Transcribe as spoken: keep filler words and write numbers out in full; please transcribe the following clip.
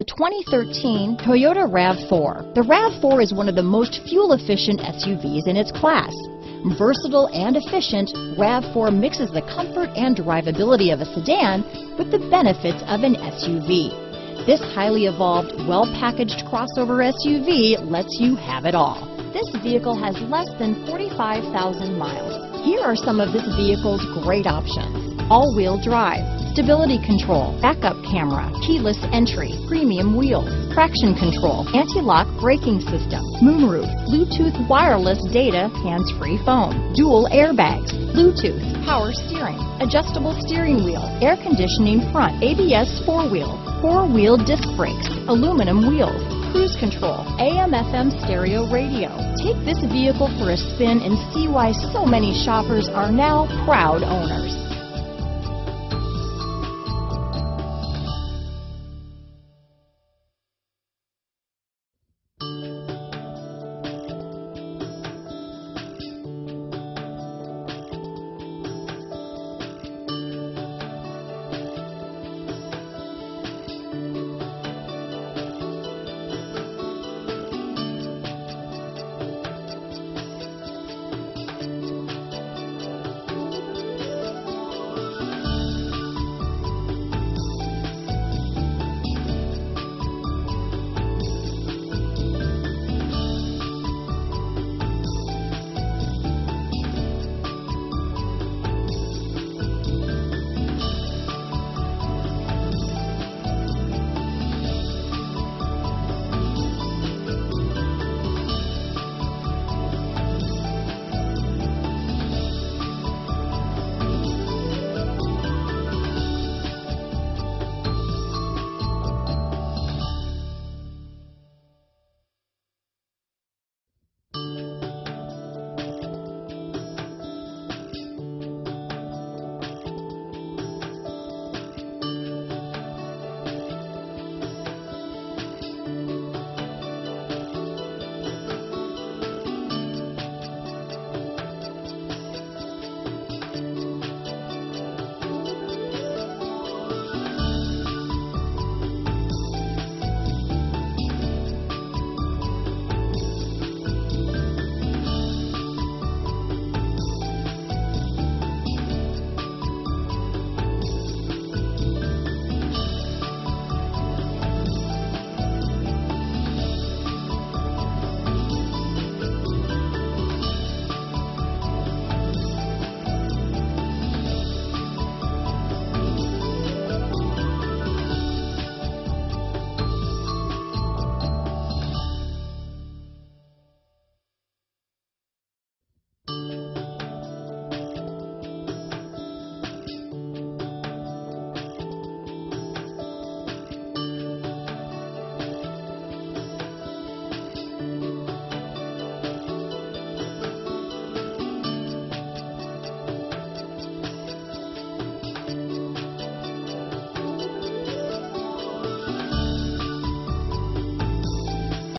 The twenty thirteen Toyota RAV four. The RAV four is one of the most fuel-efficient S U Vs in its class. Versatile and efficient, RAV four mixes the comfort and drivability of a sedan with the benefits of an S U V. This highly evolved, well-packaged crossover S U V lets you have it all. This vehicle has less than forty-five thousand miles. Here are some of this vehicle's great options: all-wheel drive, stability control, backup camera, keyless entry, premium wheels, traction control, anti-lock braking system, moonroof, Bluetooth wireless data, hands-free phone, dual airbags, Bluetooth, power steering, adjustable steering wheel, air conditioning front, A B S four-wheel, four-wheel disc brakes, aluminum wheels, cruise control, A M F M stereo radio. Take this vehicle for a spin and see why so many shoppers are now proud owners.